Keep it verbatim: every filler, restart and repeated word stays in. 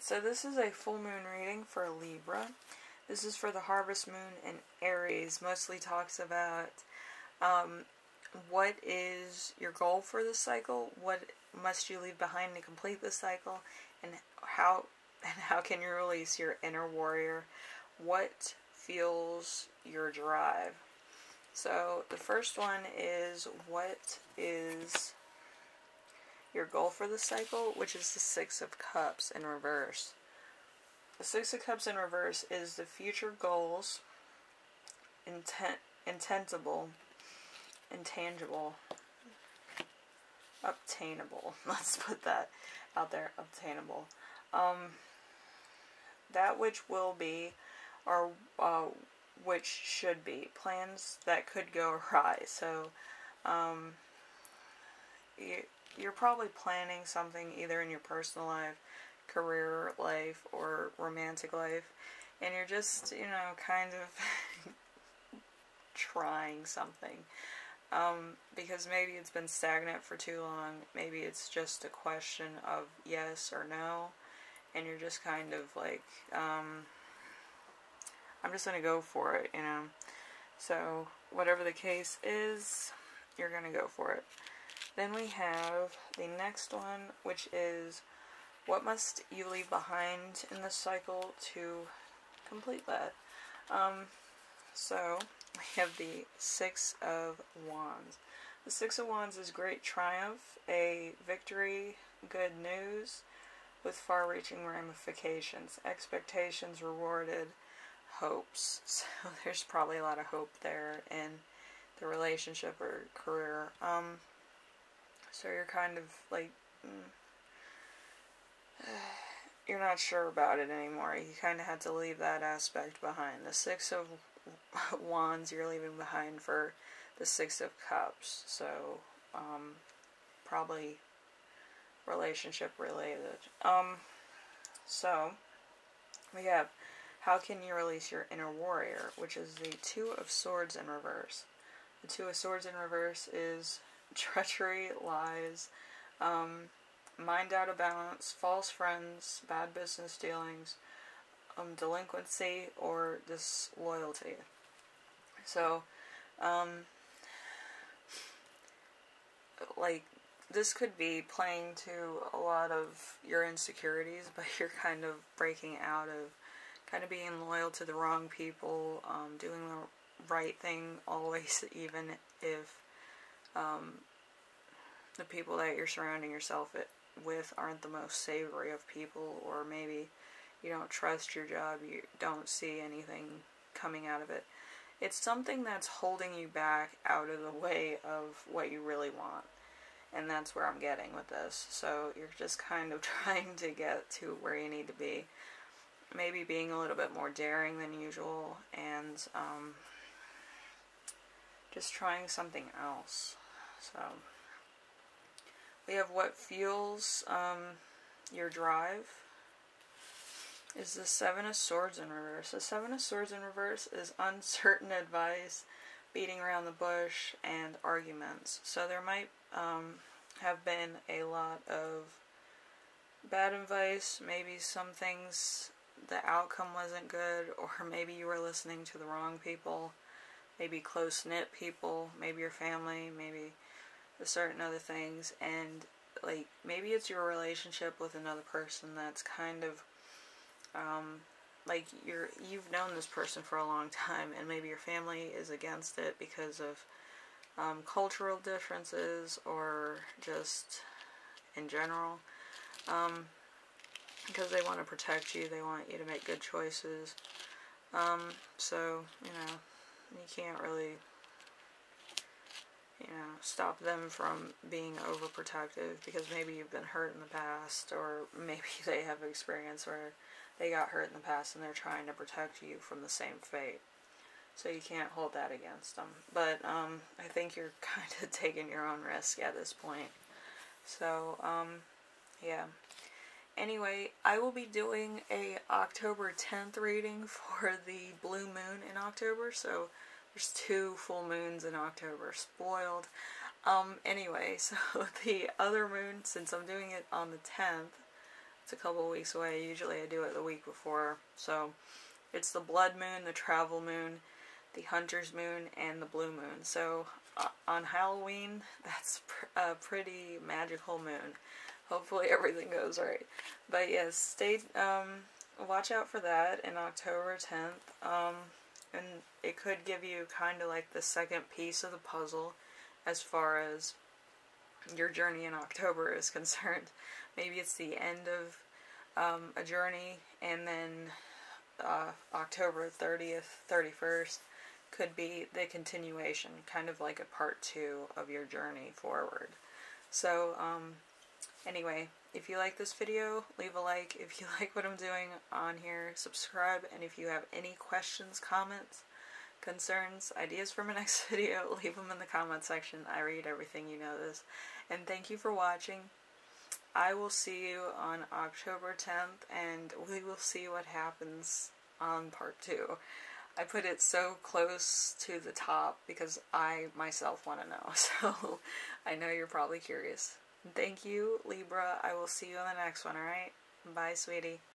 Alright, so this is a full moon reading for Libra. This is for the harvest moon and Aries. Mostly talks about um, what is your goal for this cycle, what must you leave behind to complete this cycle, and how and how can you release your inner warrior, what fuels your drive. So the first one is, what is your goal for this cycle, which is the Six of Cups in reverse. The Six of Cups in reverse is the future goals, intent, intentable, intangible, obtainable. Let's put that out there, obtainable. Um, that which will be, or uh, which should be, plans that could go awry. So, um, you, you're probably planning something either in your personal life, career life, or romantic life, and you're just, you know, kind of trying something, um, because maybe it's been stagnant for too long, maybe it's just a question of yes or no, and you're just kind of like, um, I'm just gonna go for it, you know, so whatever the case is, you're gonna go for it. Then we have the next one, which is, what must you leave behind in this cycle to complete that? Um, so, we have the Six of Wands. The Six of Wands is great triumph, a victory, good news, with far-reaching ramifications, expectations rewarded, hopes. So, there's probably a lot of hope there in the relationship or career. Um... So you're kind of like, you're not sure about it anymore. You kind of had to leave that aspect behind. The Six of Wands you're leaving behind for the Six of Cups. So, um, probably relationship related. Um, so, we have, how can you release your inner warrior? Which is the Two of Swords in reverse. The Two of Swords in reverse is treachery, lies, um, mind out of balance, false friends, bad business dealings, um, delinquency, or disloyalty. So, um, like, this could be playing to a lot of your insecurities, but you're kind of breaking out of, kind of being loyal to the wrong people, um, doing the right thing always, even if Um, the people that you're surrounding yourself it, with aren't the most savory of people, or maybe you don't trust your job, you don't see anything coming out of it. It's something that's holding you back out of the way of what you really want, and that's where I'm getting with this. So you're just kind of trying to get to where you need to be, maybe being a little bit more daring than usual, and um, just trying something else. So, we have what fuels um, your drive is the Seven of Swords in reverse. The Seven of Swords in reverse is uncertain advice, beating around the bush, and arguments. So there might um, have been a lot of bad advice, maybe some things the outcome wasn't good, or maybe you were listening to the wrong people. Maybe close-knit people, maybe your family, maybe certain other things, and like maybe it's your relationship with another person that's kind of um, like you're you've known this person for a long time, and maybe your family is against it because of um, cultural differences, or just in general, um, because they want to protect you, they want you to make good choices, um, so you know. You can't really, you know, stop them from being overprotective, because maybe you've been hurt in the past, or maybe they have experience where they got hurt in the past and they're trying to protect you from the same fate. So you can't hold that against them. But um, I think you're kind of taking your own risk at this point. So, um, yeah. Anyway, I will be doing a October tenth reading for the blue moon in October, so there's two full moons in October, spoiled. Um, anyway, so the other moon, since I'm doing it on the tenth, It's a couple weeks away. Usually I do it the week before. So it's the blood moon, the travel moon, the hunter's moon, and the blue moon. So uh, on Halloween, that's pr a pretty magical moon. Hopefully everything goes right. But yes, stay, um, watch out for that in October tenth. Um, and it could give you kind of like the second piece of the puzzle as far as your journey in October is concerned. Maybe it's the end of um, a journey, and then uh, October thirtieth, thirty-first could be the continuation, kind of like a part two of your journey forward. So um, anyway, if you like this video, leave a like. If you like what I'm doing on here, subscribe. And if you have any questions, comments, concerns, ideas for my next video, leave them in the comment section. I read everything, you know this. And thank you for watching. I will see you on October tenth, and we will see what happens on part two. I put it so close to the top because I myself want to know. So I know you're probably curious. Thank you, Libra. I will see you on the next one, alright? Bye, sweetie.